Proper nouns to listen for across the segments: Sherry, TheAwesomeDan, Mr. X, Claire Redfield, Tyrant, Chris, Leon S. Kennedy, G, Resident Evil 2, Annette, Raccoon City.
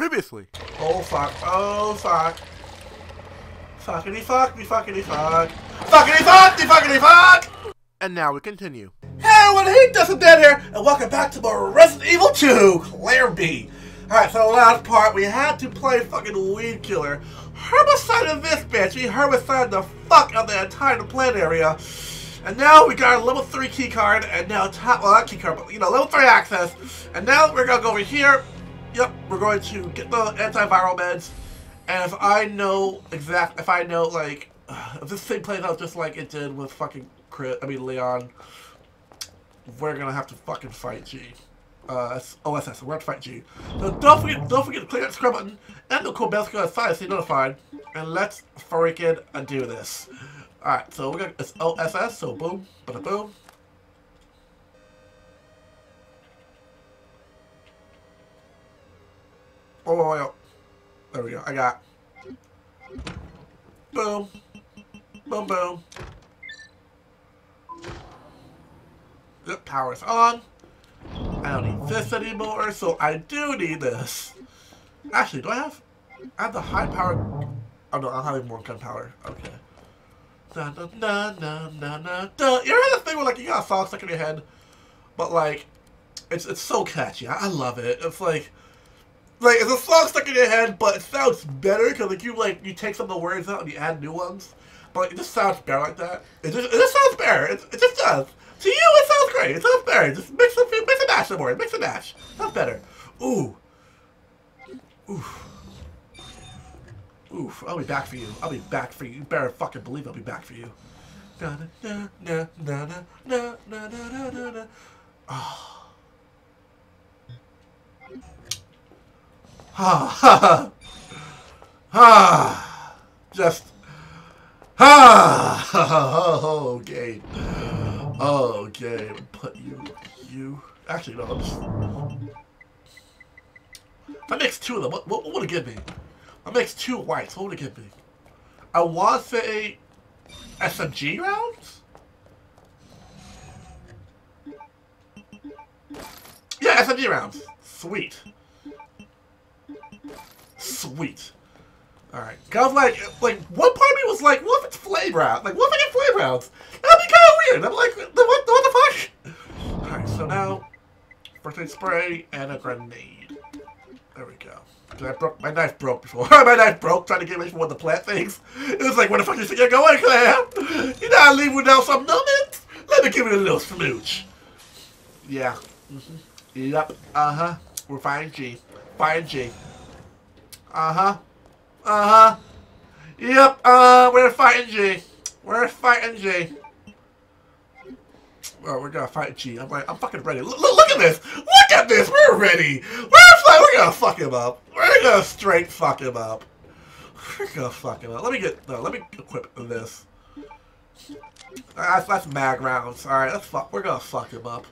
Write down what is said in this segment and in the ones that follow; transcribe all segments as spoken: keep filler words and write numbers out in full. previously. Oh fuck, oh fuck. Fuckity fuck me fuckity fuck. Fuckity fuck me fuckity fuck! And now we continue. Hey everyone, hey TheAwesomeDan here, and welcome back to more Resident Evil two, Claire B. Alright, so the last part, we had to play fucking Weed Killer. Herbicide of this bitch, we herbicide the fuck out the entire plant area. And now we got our level three keycard, and now top, well not keycard, but you know, level three access. And now we're gonna go over here, yep, we're going to get the antiviral meds. And if I know, exact, if I know, like, if this thing plays out just like it did with fucking Chris, I mean Leon, we're gonna have to fucking fight G. Uh, O S S, we're gonna fight G. So don't forget, don't forget to click that subscribe button, and the cool bell to go outside to stay notified. And let's freaking do this. Alright, so we're gonna, it's O S S, so boom, bada boom. Oh, oh, oh, there we go, I got. Boom. Boom, boom. Yep, power's on. I don't need this anymore, so I do need this. Actually, do I have? I have the high power. Oh no, I don't have any more gunpowder. Okay. Na na na na na na. Duh. You ever had the thing where like you got a song stuck in your head, but like, it's it's so catchy. I, I love it. It's like, like it's a song stuck in your head, but it sounds better because like you like you take some of the words out and you add new ones, but like, it just sounds better like that. It just it just sounds better. It it just does. To you, it sounds great. It sounds better. Just mix a few, mix a dash some more. Mix a dash. Sounds better. Ooh. Oof. Oof. I'll be back for you. I'll be back for you. You better fucking believe I'll be back for you. Na na na na na na na na na na. Ah. Ah. Ah. Just. Ah. Oh, okay. Oh, okay, put you, you. Actually, no, I'm just. If I mix two of them, what, what, what would it give me? I mix two whites, what would it give me? I want to say S M G rounds? Yeah, S M G rounds. Sweet. Sweet. Alright, cause I was like, like, one part of me was like, what if it's flame rounds? Like, what if I get flame rounds? That'd be kind of weird! I'm like, what, what the fuck? Alright, so now, first aid spray and a grenade. There we go. I broke, my knife broke before. My knife broke trying to get away from one of the plant things. It was like, where the fuck you think you're going, Claire? You know I leave without some numbness? Let me give it a little smooch. Yeah. Mm-hmm. Yep. Uh-huh. We're fine G. Fine G. Uh-huh. Uh-huh. Yep, uh, we're fighting G. We're fighting G. Well, we're gonna fight G. I'm like, I'm fucking ready. Look, look, look at this! Look at this! We're ready! We're, we're gonna fuck him up. We're gonna straight fuck him up. We're gonna fuck him up. Let me get, no, let me equip this. That's, that's mag rounds. Alright, let's fuck, we're gonna fuck him up.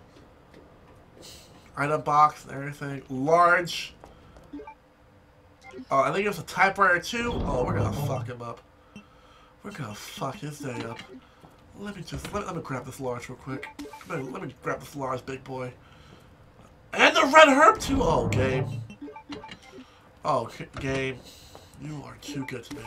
Item box and everything. Large. Oh, I think it was a typewriter too. Oh, we're gonna fuck him up. We're gonna fuck his day up. Let me just let me, let me grab this large real quick. Let me, let me grab this large, big boy. And the red herb too. Oh, game. Oh, game. You are too good to me.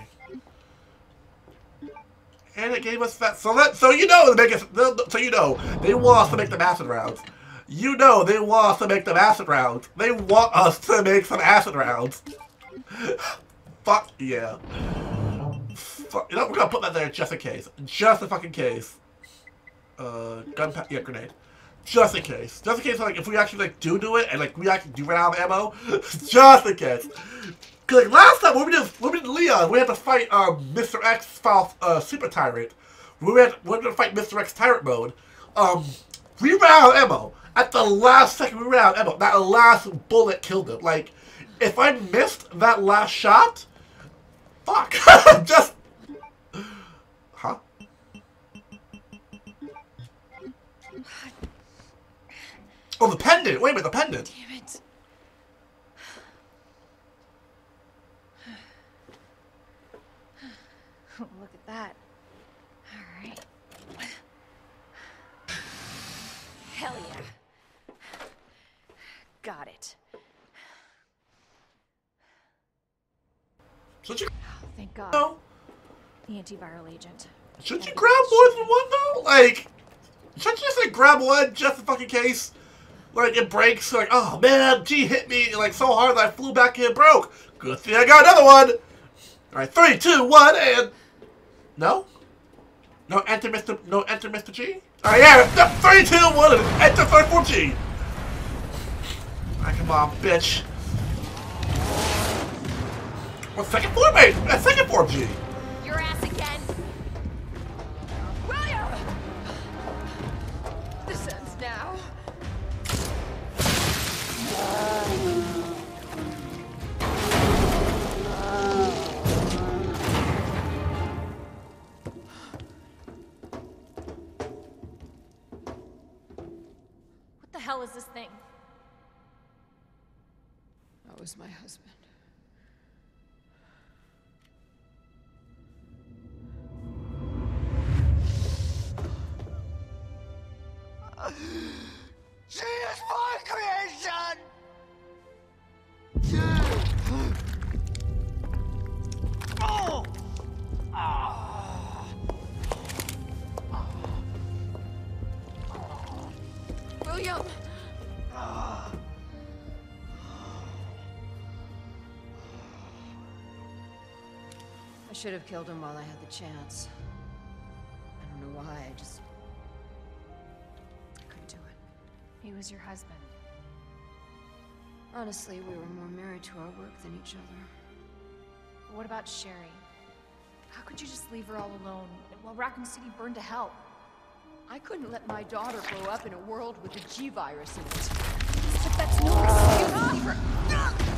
And it gave us that. So let so you know they make us. So you know they want us to make them acid rounds. You know they want us to make them acid rounds. They want us to make some acid rounds. Fuck yeah. Fuck, you know, we're gonna put that there just in case. Just in fucking case. Uh, gunpowder, yeah, grenade. Just in case. Just in case, like, if we actually, like, do do it, and, like, we actually do run out of ammo. Just in case. Cause, like, last time, when we did, when we did Leon, we had to fight, um, Mister X file, uh, Super Tyrant. We had, we had to fight Mister X Tyrant mode. Um, we ran out of ammo. At the last second, we ran out of ammo. That last bullet killed him. Like, if I missed that last shot, fuck. Just, huh? Oh, the pendant. Wait a minute, the pendant. Damn it. Look at that. All right. Hell yeah. Got it. Should you? Oh, thank God. No. The antiviral agent. Should you grab more than one though? Like, should you just like grab one just in fucking case? Like it breaks. Like, oh man, G hit me like so hard that I flew back and it broke. Good thing I got another one. All right, three, two, one, and no, no enter Mister No enter Mister G. All right, yeah, three, two, one, and enter thirty-four G. All right, come on, bitch. Well, second floor, mate. Second floor, G. Your ass again. William, this ends now. What the hell is this thing? That was my husband. She is my creation! Oh. Ah. William! Ah. I should have killed him while I had the chance. I don't know why, I just... He was your husband. Honestly, we were more married to our work than each other. What about Sherry? How could you just leave her all alone while Raccoon City burned to hell? I couldn't let my daughter grow up in a world with a G virus in it. But that's no excuse. Not for...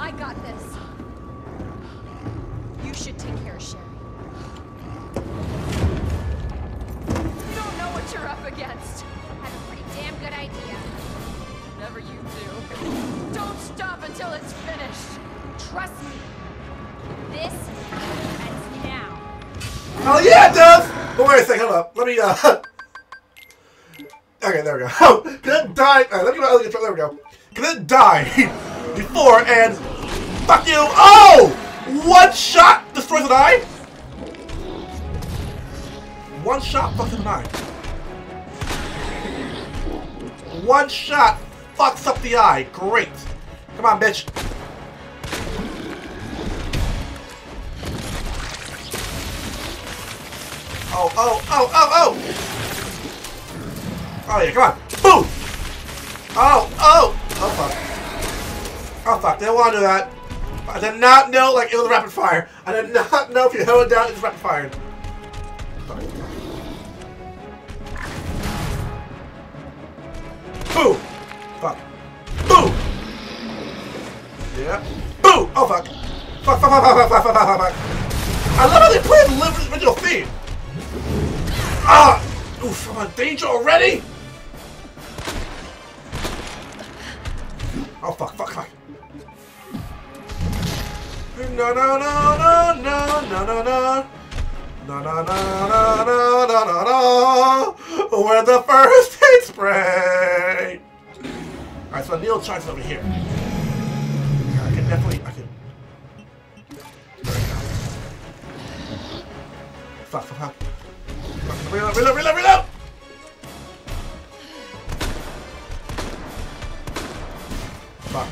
I got this. You should take care of Sherry. You don't know what you're up against. I have a pretty damn good idea. Whatever you do, don't stop until it's finished. Trust me. This ends now. Oh yeah, it does! But wait a second, hold up. Let me, uh... Okay, there we go. Oh, can it die? Alright, let me go to the control. There we go. Can it die? Before and fuck you! Oh! One shot destroys an eye? One shot fucks an eye. One shot fucks up the eye. Great. Come on, bitch. Oh, oh, oh, oh, oh! Oh yeah, come on. Boom! Oh, oh! Oh fuck. Oh fuck, didn't want to do that. I did not know, like, it was rapid fire. I did not know if you held it down, it was rapid fire. Sorry. Boom! Fuck. Boom! Yeah. Boom! Oh fuck. Fuck, fuck, fuck, fuck, fuck, fuck, fuck, fuck. I love how they play the original theme. Ah! Oof, I'm in danger already? Oh fuck, fuck, fuck. No no no no no no no no no no no no no no no. We're the first hit spray. All right, so Neil charges over here. I can definitely, I can. Fuck, fuck, fuck. Reload, reload, reload, reload. Fuck.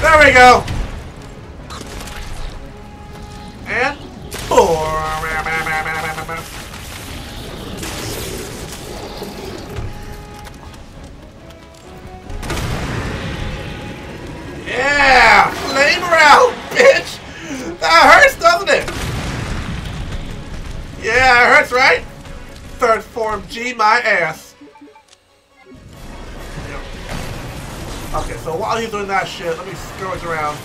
There we go. And four. O M G my ass. Okay, so while he's doing that shit, let me scourge around.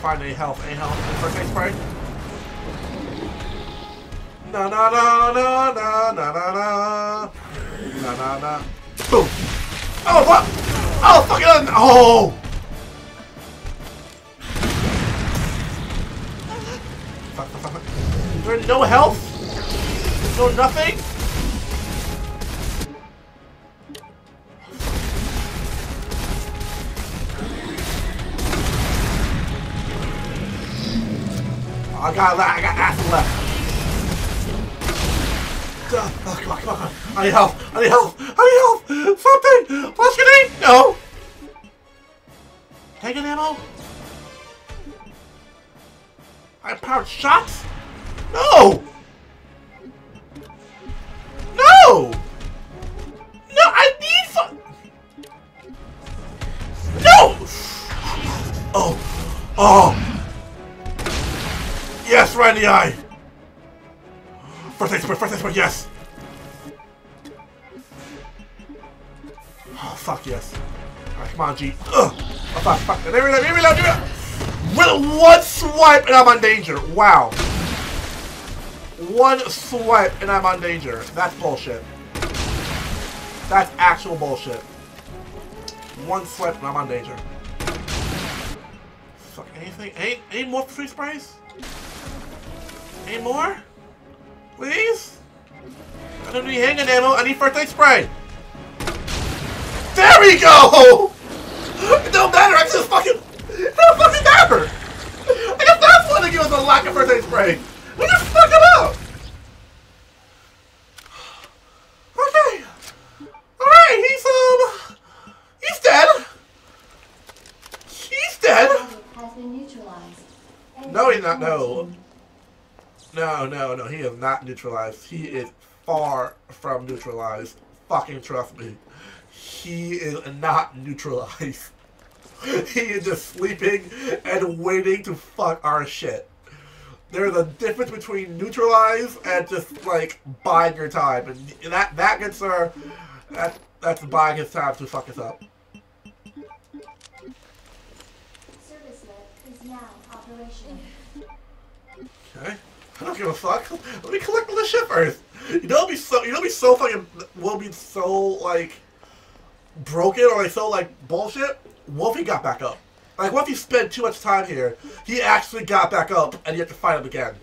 Find any health, any health, first aid spray. Na na na na na na na na na na na. Boom! Oh fuck! Oh fucking oh! Fuck! Fuck! Fuck! There's no health. No nothing. I got I got ass left. God, oh, come on, come on. I need help. I need help. I need help. Something. What's your name? No. Take an ammo. I powered shots. No. No. No. I need some. No. Oh. Oh. Yes, right in the eye! First aid spray, first aid spray, yes! Oh, fuck, yes. Alright, come on, G. Ugh! Oh, fuck, fuck. Let me reload, let me reload, let me reload! With one swipe and I'm on danger. Wow. One swipe and I'm on danger. That's bullshit. That's actual bullshit. One swipe and I'm on danger. Fuck, anything? Any, any more free sprays? Any more? Please? I don't need handgun ammo, I need first aid spray! There we go! It don't matter, I just fucking... It don't fucking matter! I guess that's one to give us a lack of first aid spray! We just fuck him up! Okay. Alright, he's um... He's dead! He's dead! No, he's not, no. No, no, no, he is not neutralized. He is far from neutralized. Fucking trust me. He is not neutralized. He is just sleeping and waiting to fuck our shit. There's a difference between neutralized and just, like, buying your time. And that, that good sir, that, that's buying his time to fuck us up. Service lift is now operational. Okay. I don't give a fuck. Let me collect all this shit first. You know, it'll be so. You know, it'll be so fucking. Will be so like broken or like so like bullshit. Wolfie got back up. Like, what if he spent too much time here? He actually got back up, and you have to fight him again.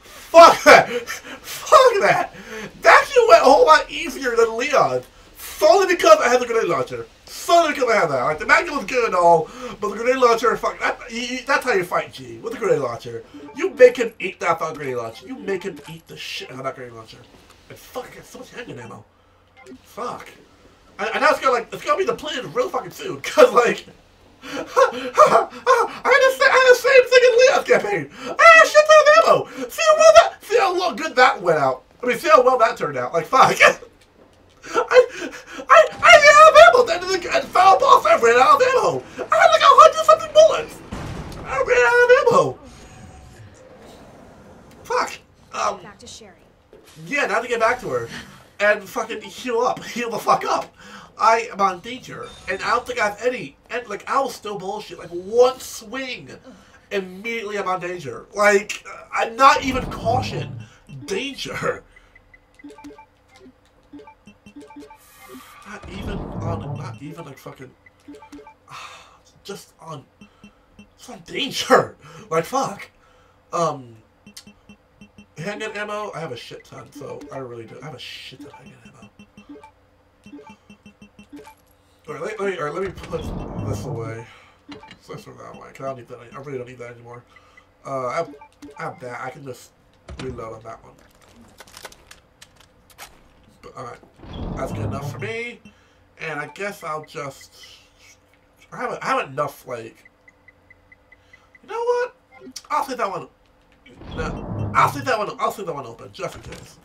Fuck that. Fuck that. That shit went a whole lot easier than Leon. Solely because I had the grenade launcher. Solely because I had that. Like, the magnum was good and all, but the grenade launcher, fuck, that, you, that's how you fight G, with the grenade launcher. You make him eat that fucking grenade launcher. You make him eat the shit out of that grenade launcher. And fuck, I got so much handgun ammo. Fuck. And, and now it's gonna, like, it's gonna be depleted real fucking soon, because, like, ha, ha, ha, I, had the, I had the same thing in Leon's campaign. I had shit ton of ammo. See how well that, see how good that went out. I mean, see how well that turned out. Like, fuck. I, I, I ran out of ammo. Then the, the final boss, I ran out of ammo. I had like a hundred something bullets. I ran out of ammo. Fuck. Um. Back to Sherry. Yeah, now to get back to her, and fucking heal up, heal the fuck up. I am on danger, and I don't think I have any. And like I was still bullshit. Like one swing, immediately I'm on danger. Like I'm not even caution. Danger. Not even on, not even like fucking, just on, just on danger. Like fuck. Um, handgun ammo. I have a shit ton, so I really do. I have a shit ton of handgun ammo. All right, let, let me, all right, let me put this away. So this or that way, cause I don't need that. I really don't need that anymore. Uh, I have, I have that. I can just reload on that one. Alright, that's good enough for me, and I guess I'll just, I have, I have enough, like, you know what, I'll save that one, no, I'll save that one, I'll save that one open, just in case,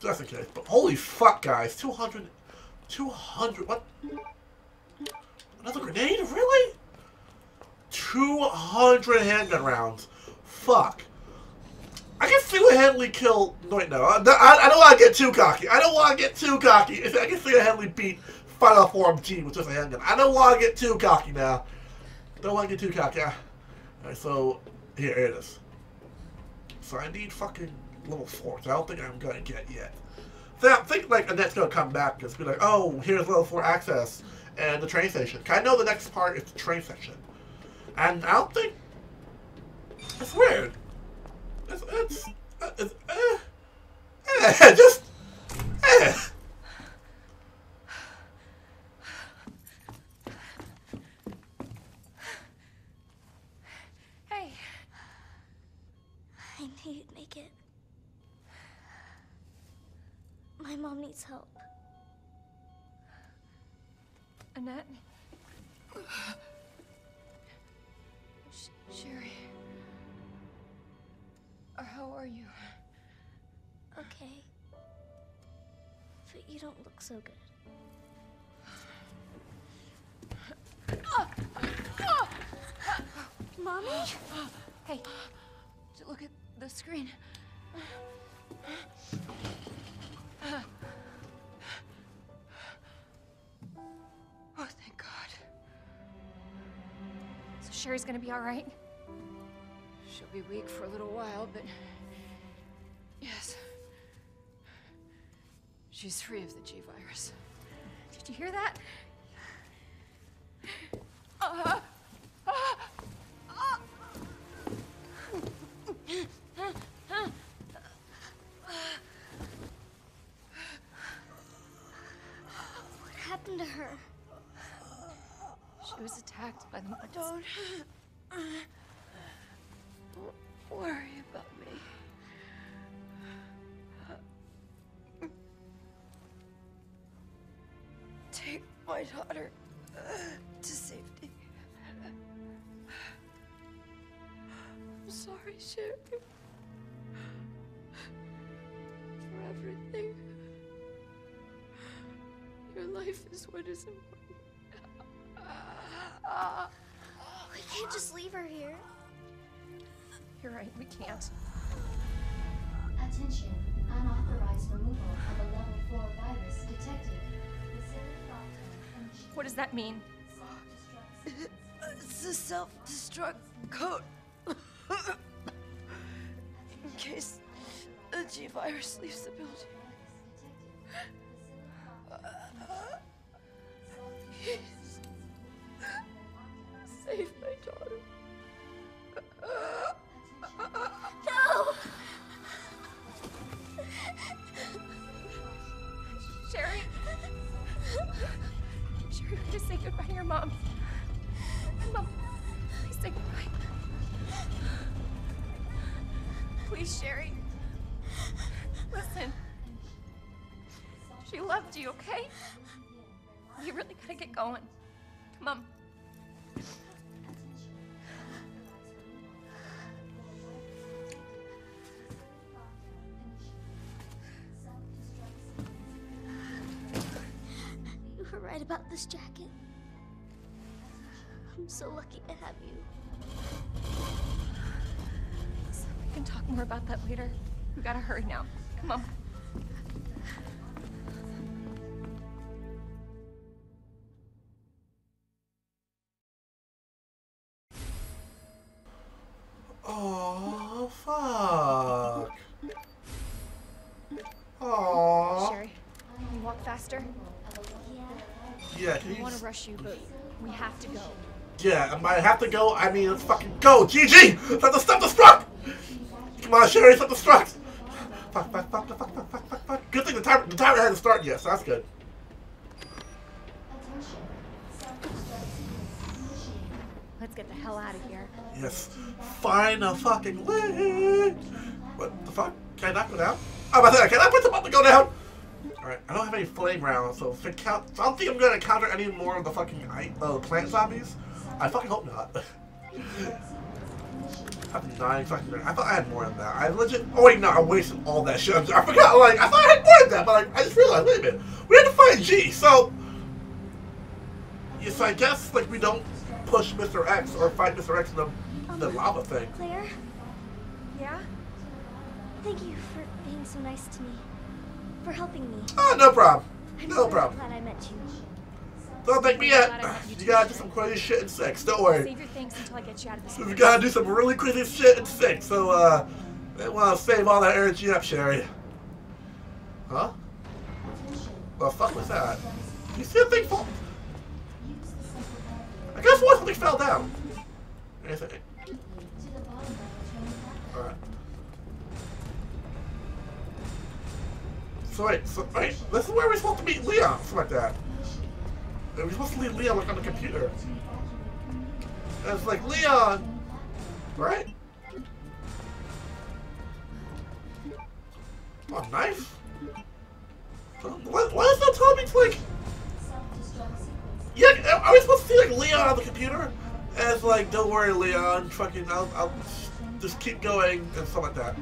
just in case, but holy fuck guys, two hundred, two hundred, what, another grenade, really, two hundred handgun rounds, fuck. I can single-handedly kill... Wait, no. I, I don't want to get too cocky. I don't want to get too cocky. I can single-handedly beat Final Form G with just a handgun. I don't want to get too cocky now. Don't want to get too cocky. Alright, so... Here, here it is. So I need fucking level four, so I don't think I'm going to get yet. So I think, like, Annette's going to come back and be like, oh, here's level four access and the train station. 'Cause I know the next part is the train station. And I don't think... It's weird. It's, it's, it's, eh, eh, just, eh. Hey. I knew you'd make it. My mom needs help. Annette? Sherry? How are you? Okay. But you don't look so good. Mommy? Hey, look at the screen. Oh, thank God. So Sherry's gonna be all right? She'll be weak for a little while, but yes, she's free of the G virus. Did you hear that? Uh, uh, uh. What happened to her? She was attacked by the monsters. Don't. Uh. Don't worry about me. Take my daughter to safety. I'm sorry, Sherry, for everything. Your life is what is important. We can't just leave her here. You're right, we can't. Attention, unauthorized removal of a level four virus detected. What does that mean? It's a self-destruct code. In case the G virus leaves the building. Save my daughter. No! Sherry? Sherry, please say goodbye to your mom. Mom, please say goodbye. Please, Sherry. Listen. She loved you, okay? You really gotta get going. Come on. Right about this jacket. I'm so lucky to have you. So we can talk more about that later. We gotta hurry now. Come on. Oh fuck. Oh. Sherry, can you walk faster? Yeah, we want to rush you, but we have to go. Yeah, I have to go. I mean, let's fucking go. G G! Let the stop the struck! Come on, Sherry, stop the struck! Fuck, fuck, fuck, fuck, fuck, fuck, fuck, fuck. Good thing the timer the timer hasn't started yet, so that's good. Let's get the hell out of here. Yes. Find a fucking way. What the fuck? Can I not go down? Oh, my God, can I put the button to go down? Alright, I don't have any flame rounds, so if it count, I don't think I'm gonna encounter any more of the fucking uh, plant zombies. I fucking hope not. I'm nine fucking. I thought I had more than that. I legit. Oh wait, no, I wasted all that shit. I forgot. Like I thought I had more than that, but like I just realized. Wait a minute, we had to find G. So yes, I guess like we don't push Mister X or find Mister X in the um, the lava thing. Claire? Yeah. Thank you for being so nice to me. For helping me. Oh, no problem. I'm no so problem. Glad I met you. Don't thank me yet. You, you gotta do some crazy shit in sex. Don't worry. Save your thanks until I get you out of this. You gotta do some really crazy shit in sex. So, uh, they wanna save all that energy up, Sherry. Huh? Well, fuck was that? You see a thing fall? I guess one thing fell down. Anything. Alright. So wait, so wait, this is where we're supposed to meet Leon, something like that. And we're supposed to meet Leon like on the computer. And it's like Leon, right? Oh, knife? Why, why is that telling me it's like? Yeah, are we supposed to see like Leon on the computer? And it's like, don't worry, Leon, fucking, I'll, I'll just keep going and stuff like that.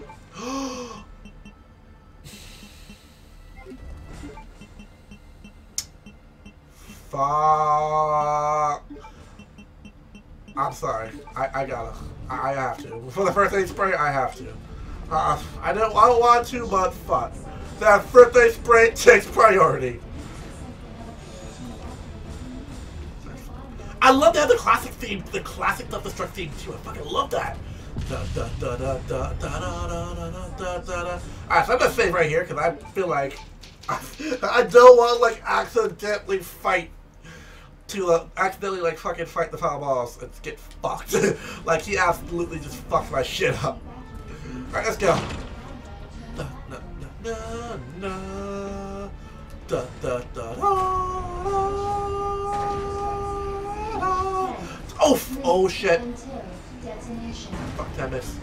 Uh, I'm sorry. I, I gotta. I, I have to. For the first aid spray, I have to. Uh, I don't. I don't want to, but fuck. That first aid spray takes priority. I love to have the classic theme, the classic Love Destruct theme too. I fucking love that. Da da da da da da da da da da. All right, so I'm gonna save right here because I feel like I, I don't want like accidentally fight. To uh, accidentally like fucking fight the foul balls and get fucked. Like he absolutely just fucked my shit up. Alright, let's go. Da da da da da da da da. Oh, oh shit. Fuck that miss.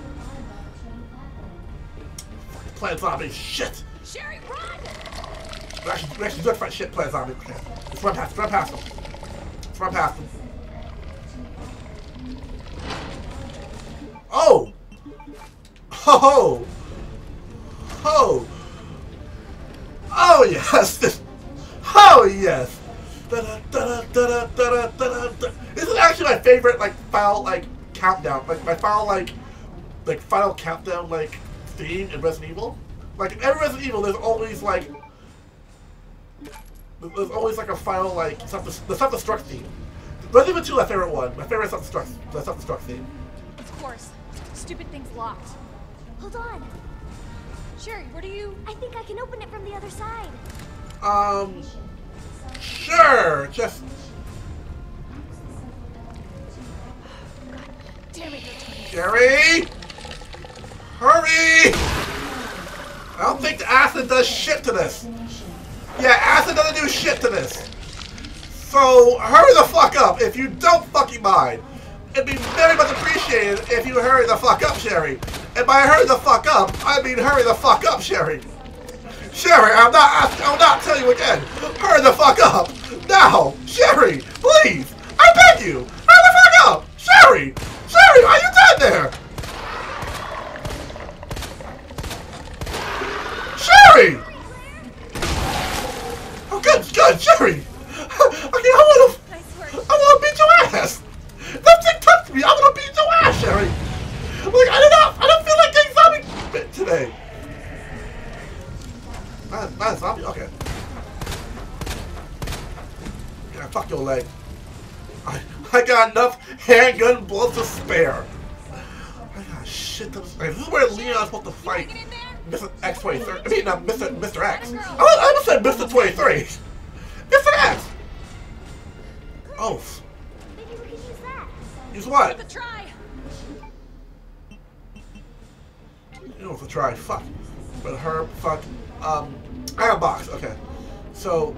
Fucking playing zombie shit. Sherry, run! We're actually, we're actually good for that shit playing zombie. Just run past, run past him. Run past him. Oh! Ho! Ho! Oh yes! Oh yes! This is actually my favorite like foul like countdown. Like my foul like like final countdown like theme in Resident Evil. Like in every Resident Evil there's always like There's always like a final like self the self-destruct theme. Resident Evil two, my favorite one. My favorite self-destruct the self-destruct theme. Of course, stupid thing's locked. Hold on, Sherry. Where do you? I think I can open it from the other side. Um, sure. Just. God damn it, Sherry! Hurry! I don't think the acid does shit to this. Yeah, acid doesn't do shit to this. So, hurry the fuck up if you don't fucking mind. It'd be very much appreciated if you hurry the fuck up, Sherry. And by hurry the fuck up, I mean hurry the fuck up, Sherry. Sherry, I'm not asking, I'll not tell you again. Hurry the fuck up. Now, Sherry, please. I beg you. Hurry the fuck up. Sherry. Sherry, are you dead there? Sherry. Good, good, Sherry! Okay, I wanna... I wanna beat your ass! That thing touched me! I wanna beat your ass, Sherry! Like, I don't know! I don't feel like getting zombie bit today! Not, not a zombie? Okay. Yeah, fuck your leg. I, I got enough handgun bullets to spare. I got shit to... This is where Leon's supposed to fight. Mister X twenty-three. I mean, not Mister Mister X. I almost said Mister twenty-three. Mister X. Oh. Maybe we can use that. Use what? Worth a try. It was a try. Fuck. But her fuck. Um, I got a box. Okay. So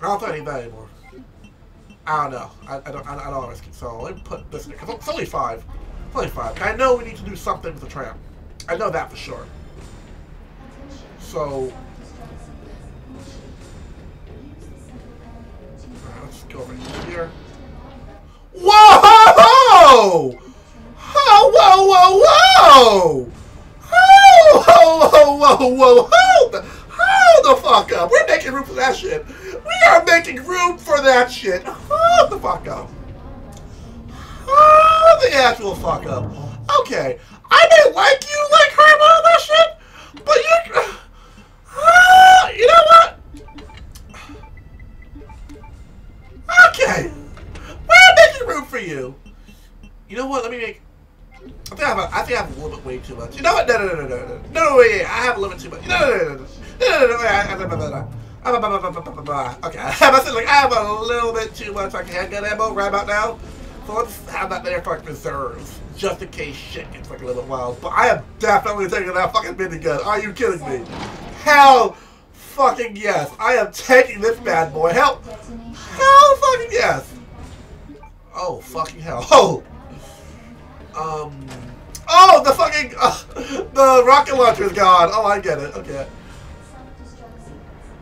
I don't think I need that anymore. I don't know. I, I don't. I, I don't risk it. So let me put this in there. Cause it's only five. It's only five. I know we need to do something with the tram. I know that for sure. So, let's go over here. Whoa! Oh, whoa! Whoa! Whoa! Oh! Whoa! Whoa! Whoa! Whoa! Hold! Hold the fuck up! We're making room for that shit. We are making room for that shit. Hold the fuck up. Hold the actual fuck up. okay, I didn't like you, like her, and all that shit, but you, uh, you know what? Okay, we're making room for you. You know what? Let me make. I think I have. A, I think I have a little bit way too much. You know what? No, no, no, no, no, no, no. Wait, I have a little bit too much. No, no, no, no, no, no, no. Okay, I said like I have a little bit too much. I can't get ammo right about now. So let's have that there for like reserves, just in case shit gets like a little wild. But I am definitely taking that fucking minigun. Are you kidding me? Hell, fucking yes. I am taking this bad boy. Hell, hell, fucking yes. Oh fucking hell. Oh. Um. Oh, the fucking uh, the rocket launcher is gone. Oh, I get it. Okay.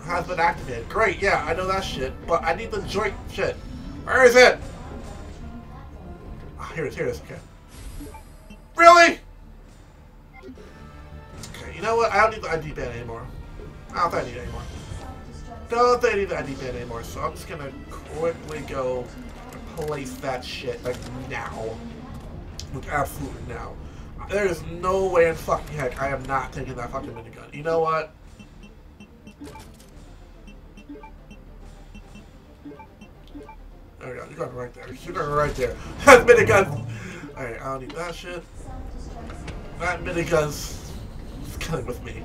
Has been activated. Great. Yeah, I know that shit. But I need the joint shit. Where is it? Here it is, here it is, okay. Really? Okay, you know what? I don't need the I D band anymore. I don't think I need it anymore. Don't think I need the I D band anymore, so I'm just gonna quickly go replace that shit, like, now. Like, absolutely now. There is no way in fucking heck I am not taking that fucking minigun. You know what? There we go. You got it right there. You got it right there. That minigun. Alright, I don't need that shit. That minigun's coming with me.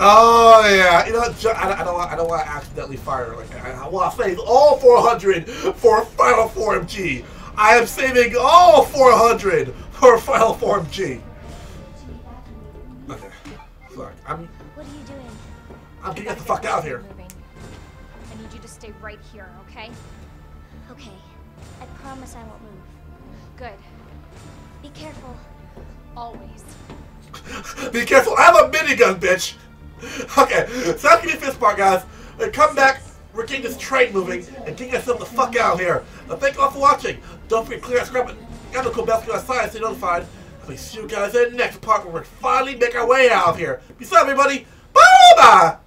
Oh yeah. You know, I don't want. I don't want to accidentally fire. Like I want to save all four hundred for Final Form G. I am saving all four hundred for Final Form G. Okay. Fuck. I'm. What are you doing? I'm gonna get the fuck out of here. Stay right here, okay? Okay. I promise I won't move. Good. Be careful. Always. Be careful. I have a minigun, bitch! Okay, so that's gonna be fist part, guys. Then come back. We're getting this train moving and getting ourselves the fuck out of here. Now, thank you all for watching. Don't forget to clear that scrap and medical basket science to be notified. I'll see you guys in the next part where we finally make our way out of here. Peace out, everybody. Bye-bye!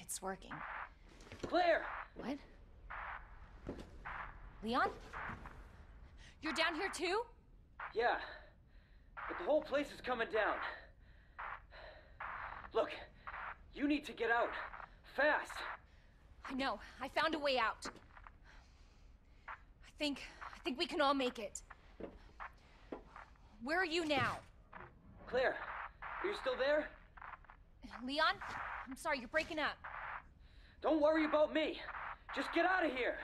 It's working. Claire! What? Leon? You're down here too? Yeah. But the whole place is coming down. Look, you need to get out. Fast. I know. I found a way out. I think... I think we can all make it. Where are you now? Claire, are you still there? Leon? I'm sorry, you're breaking up. Don't worry about me. Just get out of here.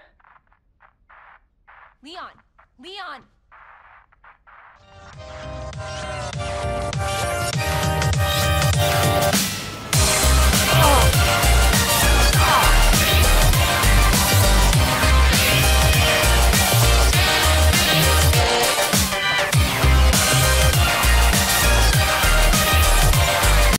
Leon! Leon!